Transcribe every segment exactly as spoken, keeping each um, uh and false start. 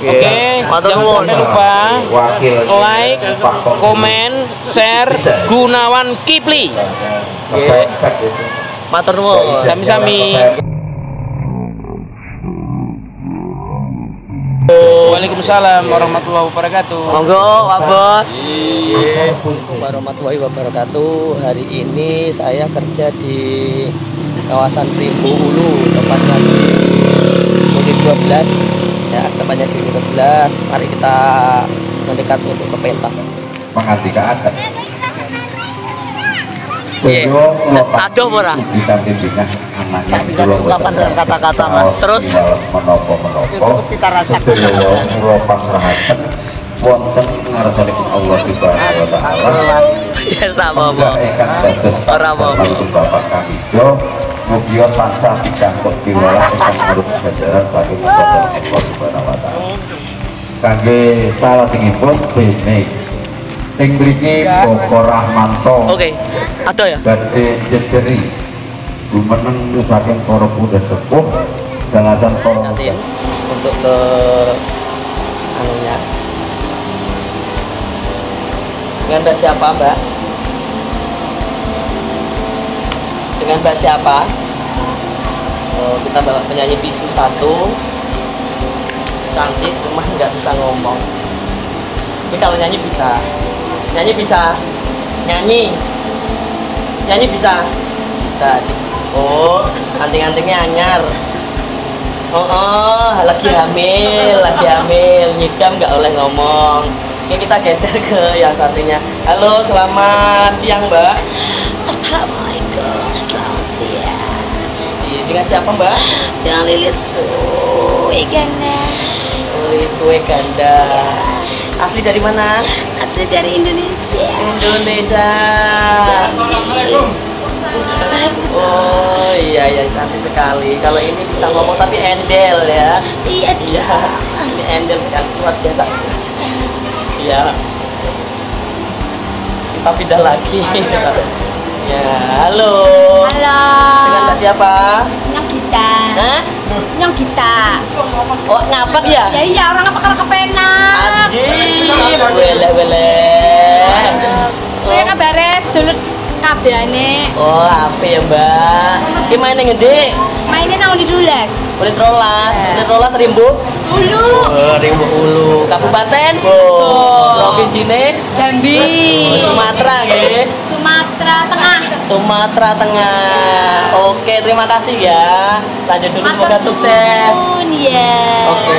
Oke, okay. Jangan sampai lupa like, komen, share Gunawan Kipli. Oke, matur nuwun, sami-sami. Waalaikumsalam warahmatullahi wabarakatuh. Monggo, Pak Bos. Iya. Warahmatullahi wabarakatuh. Hari ini saya kerja di kawasan Rimbu Ulu, tepatnya di unit dua belas. Ya, tepatnya di unit dua belas. Mari kita mendekat untuk ke pentas. Mengganti ke atas. Iya, aduh murah. Tak bisa diungkapkan dengan kata-kata, Mas. Terus menopo-menopo kita rasakan. Wonten ngarsanipun Allah Subhanahu wa taala. Ya sama, Pak. Ora apa-apa. Bapak kami yo mugi tansah dicangkok diwalah saking kejaran saking Allah Subhanahu wa taala. Kangge salajengipun dene ing mriki Boko Rahmanto. Oke. Ada ya? Badhe jejeri gumeneng saking para pundhak sepuh dalasan para untuk ke anunya. Dengan Mbak siapa, Mbak? Dengan Mbak siapa? Oh, kita bawa penyanyi bisu satu. Cantik, cuma nggak bisa ngomong. Tapi kalau nyanyi bisa. Nyanyi bisa. Nyanyi. Nyanyi bisa. Bisa. Oh, anting-antingnya anyar. Oh, oh, lagi hamil, lagi hamil. Nyidam nggak boleh ngomong. Oke, kita geser ke yang satunya. Halo, selamat siang, Mbak. Assalamualaikum, selamat siang. Dengan siapa, Mbak? Dengan Lilis Sueganda. Lilis Sueganda. Asli dari mana? Asli dari Indonesia. Indonesia. Assalamualaikum. Oh iya iya, cantik sekali. Kalau ini bisa ngomong tapi endel ya. Iya iya. Ini endel sekali, luar biasa. Ya, kita pindah lagi. Ya, halo. Halo. Dengan Mbak siapa? Nyong Gita. Hah? Nyong Gita. Oh, ngapak ya? Ya iya, orang ngapak karena kepenak. Anjir, boleh boleh. Kayak kabares dulur kabelane. Oh, apa ya, Mbak? Ki maine gede. Maine nang unit rolas. unit rolas, unit rolas Rimbuk Ulu. Oh, Rimbuk Ulu. Kabupaten? Oh. Provinsi ne? Jambi. Oh, Sumatera nggih. Sumatera Tengah. Sumatera Tengah. Oke, terima kasih ya. Lanjut dulu, semoga sukses. Iya. Oke.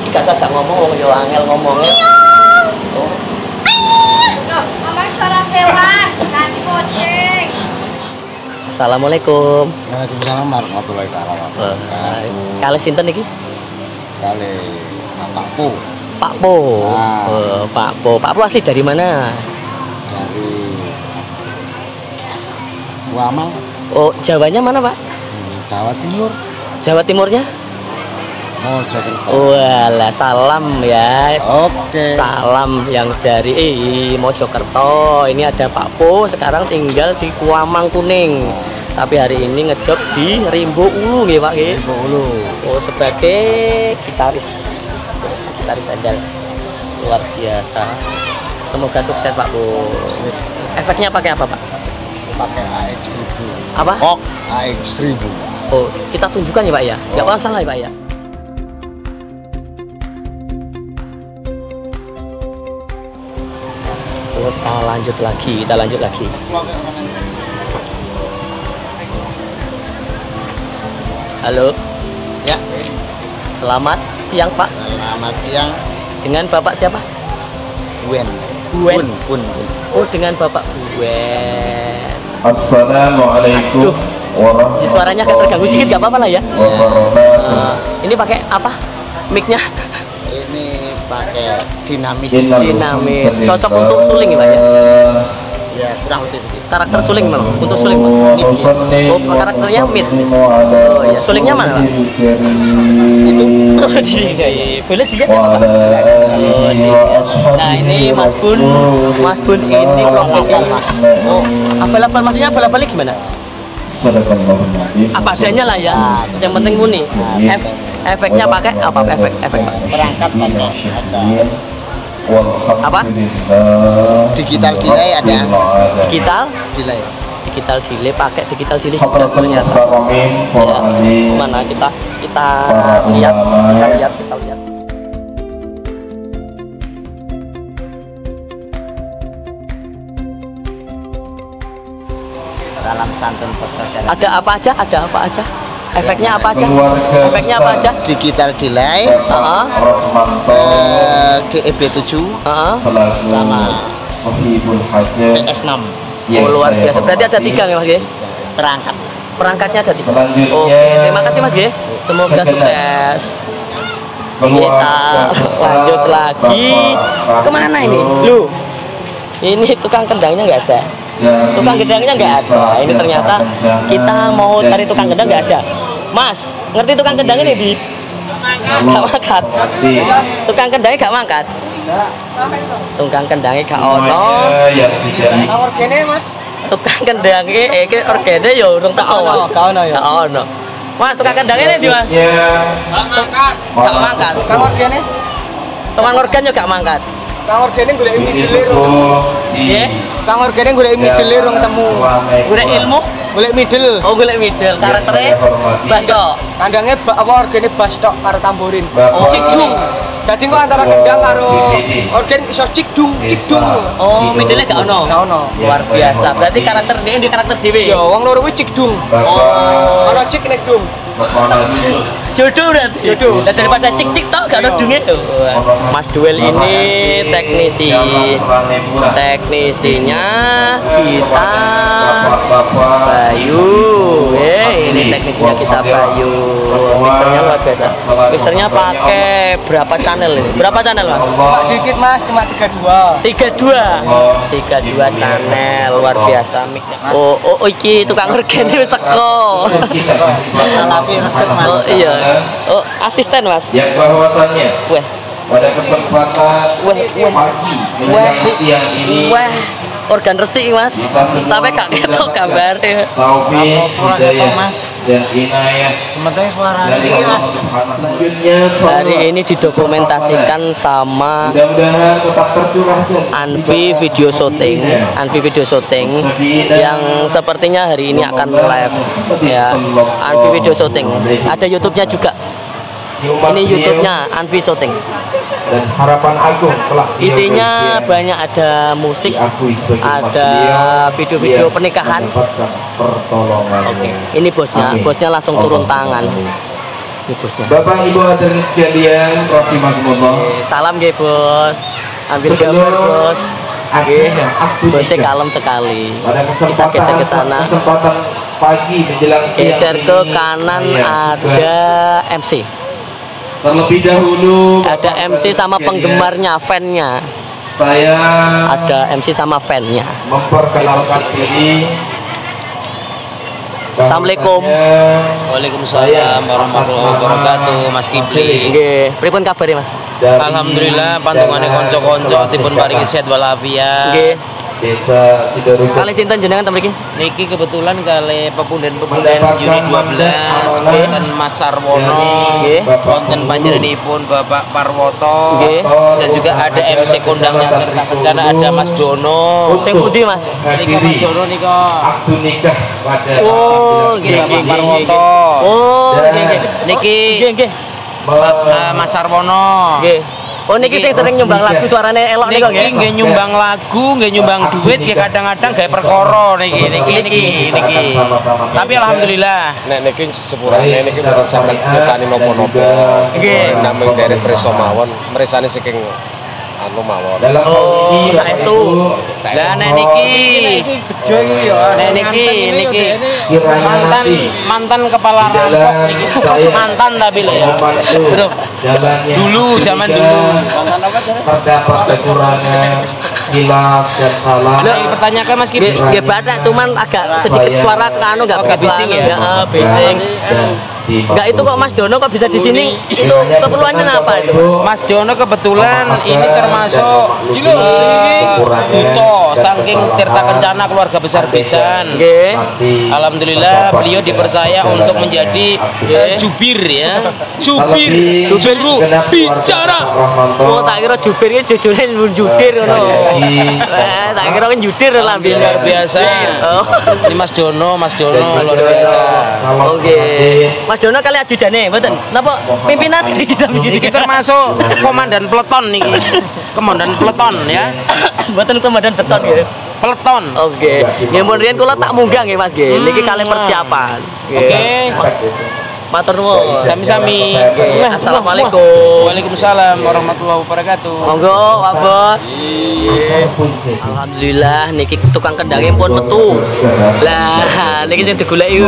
Iki gak sasak ngomong wong yo angel ngomongnya. Oh. Loh, amar suara hewan, nanti kucing. Assalamualaikum. Waalaikumsalam warahmatullahi wabarakatuh. Kali sinten iki? Kali Pak Po. Pak Po. Nah. Uh, Pak Po. Pak Po asli dari mana? Dari Wamal. Oh, Jawanya mana, Pak? Hmm, Jawa Timur. Jawa Timurnya? Oh, Jakarta. Walah, salam ya. Oke. Okay. Salam yang dari eh, Mojokerto. Ini ada Pak Po sekarang tinggal di Kuamang Kuning. Oh. Tapi hari ini ngejob di Rimbu Ulu nggih, Pak nggih. Rimbu Ulu. Oh, sebagai gitaris. Gitaris andal. Luar biasa. Semoga sukses, Pak Bu. Efeknya pakai apa, Pak? Pakai A X seribu. Apa? Oh, A X seribu. Oh, kita tunjukkan ya, Pak ya. Enggak oh. Masalah ya, Pak ya. Kita lanjut lagi, kita lanjut lagi. Halo, ya. Selamat siang, Pak. Selamat siang. Dengan Bapak siapa? Wen. Wen. Pun. Oh, dengan Bapak Wen. Assalamualaikum. Aduh. Warahmatullahi. Suaranya agak terganggu dikit, nggak apa-apa lah ya. Uh, ini pakai apa? Mic-nya? Ini pakai dinamis. Dinamis. Cocok untuk suling ya, Pak ya. Ya, kurang lebih. Karakter suling memang untuk suling Pak. Oh, karakternya mid. Oh ya, sulingnya mana Pak? Itu di sini. Boleh dilihat ya Pak? Oh, nah ini Mas Bun, Mas Bun ini profesi Mas. Oh, abal-abal maksudnya abal-abal gimana? Apa adanya lah ya. Yang penting muni. F Efeknya pakai apa? Efek efek Pak? Perangkat pakai ada. Apa? Digital delay ada. Digital delay. Digital delay pakai digital delay juga ternyata. Ya, mana kita kita lihat kita lihat kita lihat. Salam santun persaudaraan. Ada apa aja? Ada apa aja? Efeknya apa aja? Efeknya apa aja? Digital delay, uh-huh. uh, G E B tujuh, uh-huh. sama P S enam. Oh, luar biasa. Berarti ada tiga ya Mas G? Perangkat. Perangkatnya ada tiga. Oke, terima kasih Mas G. Semoga sukses. Kita lanjut lagi. Kemana ini? Lu, ini tukang kendangnya nggak ada. Tukang gendangnya nggak ada. Ini ternyata kita mau cari tukang gendang nggak ada. Mas, ngerti tukang gendang ini di? Nggak mangkat. Tukang kendangnya nggak mangkat. Tukang kendangnya nggak ono. Tukang kendangnya, eh, organe ya urung teko. Nggak ono. Mas, tukang kendangnya ini di Mas? Nggak mangkat. Tukang organe? Tukang organ juga nggak mangkat. Kang organe golek ilmu dulu. Nggih. Kang organe golek ilmu dulu rong temu. Golek ilmu, golek midel. Oh, golek midel. Karaktere bas tok. Kandange apa organe bas tok karo tamborin. Oh, cikdung. Dadi kok antara gendang karo organ iso cikdung, cikdung. Oh, midele gak ono. Gak ono. Luar biasa. Berarti karakter dhek di karakter dhewe. Ya, wong loro kuwi cikdung. Oh, ana cik nek dung. Jodoh berarti. Jodoh. Dan daripada cik-cik tau gak ada duit tuh. Mas Duel ini teknisi. Teknisinya kita Bayu. Eh, ini teknisinya kita Bayu. Mixernya luar biasa. Mixernya pakai berapa channel ini? Berapa channel Mas? Pak dikit Mas, cuma tiga puluh dua. tiga puluh dua. tiga puluh dua channel luar biasa mixnya. Oh, oh iki tukang organ wis teko. Oh iya. Oh, asisten Mas. Yang bahwasannya. Weh. Pada kesempatan pagi menjelang siang ini. Weh. Organ resik Mas. Sampai gak ketok gambarnya. Taufik, Hidayah dan Inayah. Sementara suara ini Mas. Hari ini didokumentasikan sama Anvi video shooting. Anvi video shooting yang sepertinya hari ini akan live ya. Anvi video shooting. Ada YouTube-nya juga. Ini YouTube-nya Anvi shooting. Dan harapan agung telah isinya banyak, ada musik, ada video-video pernikahan. Oke, ini bosnya, bosnya langsung turun tangan. Ini bosnya. Bapak Ibu hadirin sekalian, rahimakumullah. Salam nggih, Bos. Ambil gambar, Bos. Bosnya kalem sekali. Kita gesek ke sana. Pagi menjelang siang. Geser ke kanan ada M C. Terlebih dahulu ada M C sama penggemarnya, fannya. Saya ada M C sama fannya. Memperkenalkan diri. Assalamualaikum. Waalaikumsalam warahmatullahi wabarakatuh. Mas Kipli. Nggih, pripun kabare Mas? Alhamdulillah pantungane kanca-kanca dipun paringi sehat walafiat. Nggih. Desa Sidoruko. Kali sinten jenengan ten mriki? Niki kebetulan kali pepunden-pepunden unit dua belas wonten Mas Sarwono, nggih, wonten panjenenganipun Bapak Parwoto, nggih, dan juga ada M C kondangnya karena ada Mas Dono. Sing pundi Mas? Niki Mas Dono nika akdu nikah pada Bapak Parwoto. Oh, nggih. Niki nggih Mas Sarwono. Nggih. Oh niki sing sering nyumbang lagu, suarane elok niku nggih. Niki nggih nyumbang lagu, nggih nyumbang duit, nggih kadang-kadang gawe perkara niki niki niki niki. Tapi alhamdulillah nek niki sepurane niki mboten saged nyetani napa-napa. Nggih namung derek prisa mawon, mresane saking anu mawon. Oh saestu. Lah nek niki niki bejo iku ya. Nek niki niki mantan mantan kepala rampok niki. Mantan tapi lho ya. Dulu zaman dulu terdapat kekurangan, hilaf dan salah. Pertanyakan Mas Kipli. Nggih, cuman agak sedikit suara anu enggak bising ya. Heeh, bising. Enggak, itu kok Mas Dono kok bisa di sini? Itu keperluannya apa itu? Mas Dono kebetulan ini termasuk duto saking Tirta Kencana keluarga besar Bisan. Okay. Alhamdulillah beliau dipercaya untuk menjadi eh, jubir ya. Jubir, juru bicara. Oh, tak kira jubirnya jujurnya judir ngono. Tak kira kan judir lah luar biasa. Oh. Ini Mas Dono, Mas Dono luar biasa. Oke. Mas Dono kali ajudane mboten. Napa pimpinan iki termasuk komandan peleton nih. Komandan peleton ya. Mboten komandan beton ya. Peleton. Oke. Nggih mun riyen kula tak munggang nggih Mas nggih. Niki kali persiapan. Oke. Matur nuwun. Sami-sami. Assalamualaikum. Waalaikumsalam warahmatullahi wabarakatuh. Monggo, Pak Bos. Alhamdulillah niki tukang kendang pun metu. Lah, niki sing digoleki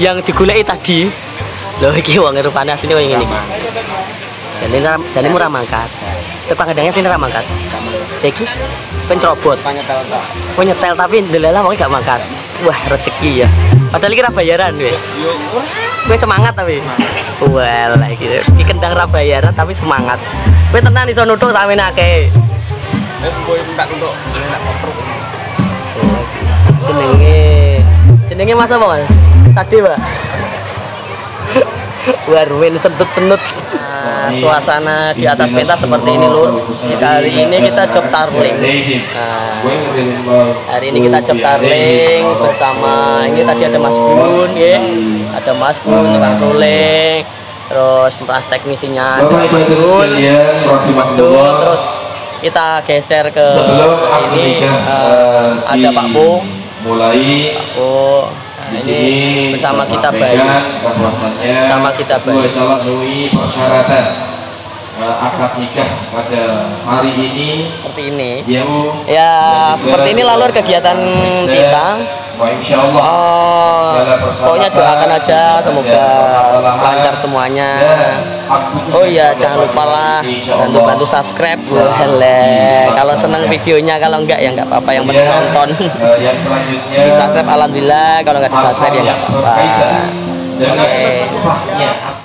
yang digulai tadi loh iki wong rupane asline koyo ngene iki. Jane jane murah mangkat. Tukang kendangnya sini ra mangkat. Iki pen robot. Penyetel tapi ndelalah wong gak mangkat. Wah, rezeki ya. Padahal iki ra bayaran weh. Yo, kowe semangat tapi. Wah, lah iki. Iki kendang ra bayaran tapi semangat. Kowe tenan iso nuthuk tak menake. Wis kowe tak nuthuk, enak kopruk. Jenenge jenenge Mas apa, Mas? Sade, Pak. Warwin sentut-sentut. Nah, suasana di atas pentas seperti ini, Lur. Hari ini kita job tarling. Nah, hari ini kita job tarling bersama ini tadi ada Mas Bun, ya. Ada Mas Bun, tukang soleh. Terus Mas teknisinya ada Mas Bun, Mas Bun. Terus kita geser ke sini uh, ada Pak Po. Mulai Pak Po. Nah, ini bersama kita baik, bersama kita baik. Melalui persyaratan akad nikah pada hari ini. Seperti ini. Ya, seperti ini lalu kegiatan kita. Insyaallah. Pokoknya doakan aja semoga lancar semuanya. Oh iya, jangan lupa lah bantu bantu subscribe. Hele, kalau senang videonya, kalau enggak ya enggak apa-apa, yang penting nonton. Di subscribe alhamdulillah, kalau enggak di subscribe ya enggak apa-apa. Oke.